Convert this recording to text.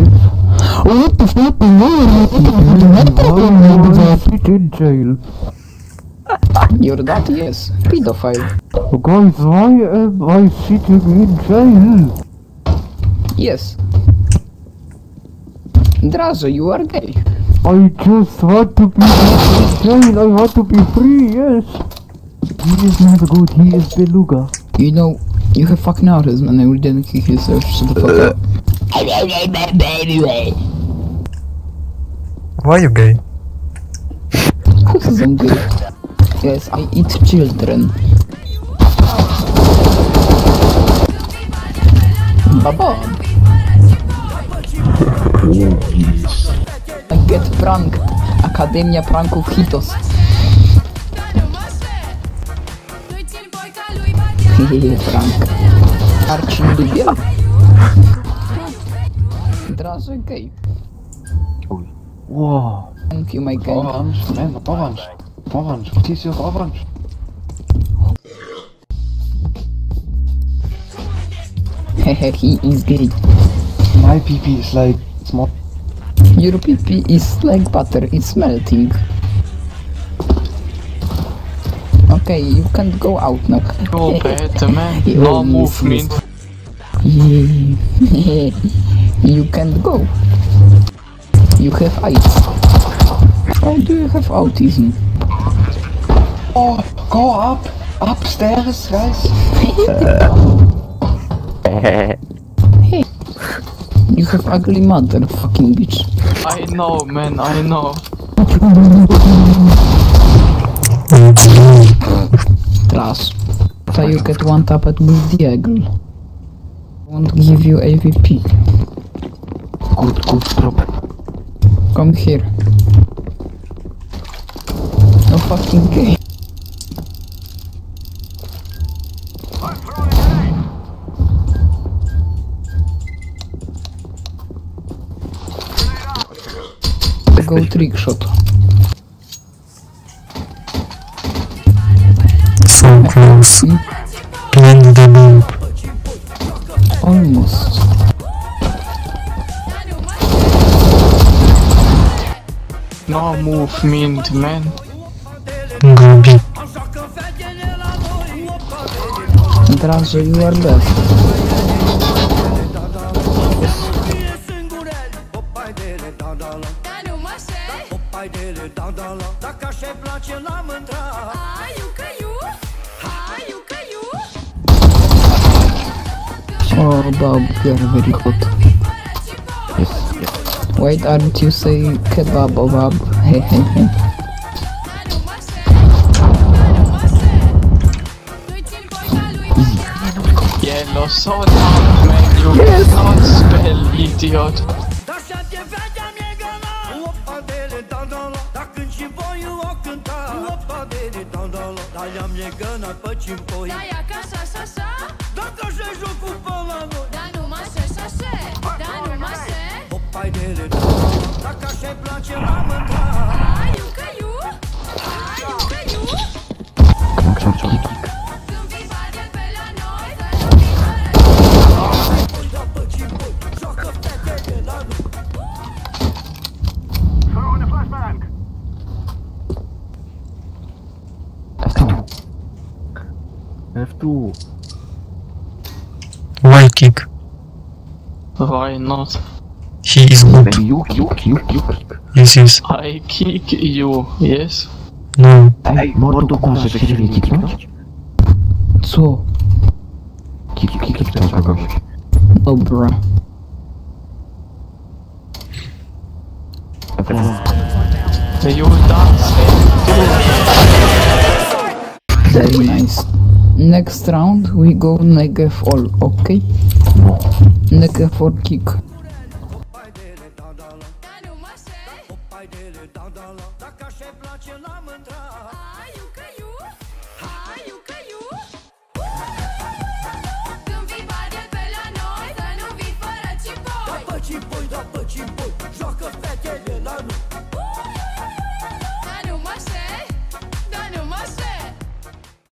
What the fuck? You're that, yes, pedophile. Guys, why am I sitting in jail? Yes. Drazo, you are gay. I just want to be in jail, I want to be free, yes. He is not good, he is beluga. You know, you have fucking autism and I will then kick his ass to the fuck up. Why are you gay? Because I'm gay. Yes, I eat children. Baba. I get prank. Akademia pranków Hitos. Hehehe, prank. Archie lubię. Drazo gay. Wow. Thank you, my guy. Orange, man, orange. Orange, kies your orange. Hehe, he is gay. My pee-pee is like small. Your pee-pee is like butter, it's melting. Okay, you can't go out now. Go better, man. No movement. Yeah. You can't go. You have AIDS. Why do you have autism? Oh, go up, upstairs, guys. Hey, you have ugly mother, fucking bitch. I know, man, I know. Trust. So you get one tap at me, Diego. Won't give you AVP. Good problem. Come here. No fucking game. Go trick shot. So close. Plant the bomb. Almost. No movement, man. Gobi. Drazo, you are left. Oh, Bob, you are very hot. Why aren't you say kebab or bab? Hehehe. Yellow, so down, man. You cannot spell, idiot. F2. Why kick? Why not? He is good. Yes. I kick you, yes? No. Ej, mordo, kurwa, że chcieli kiknąć? Co? Kiknąć kogoś. Dobra. You dance. Very nice. Next round we go Negev all, okay? Negev all kick.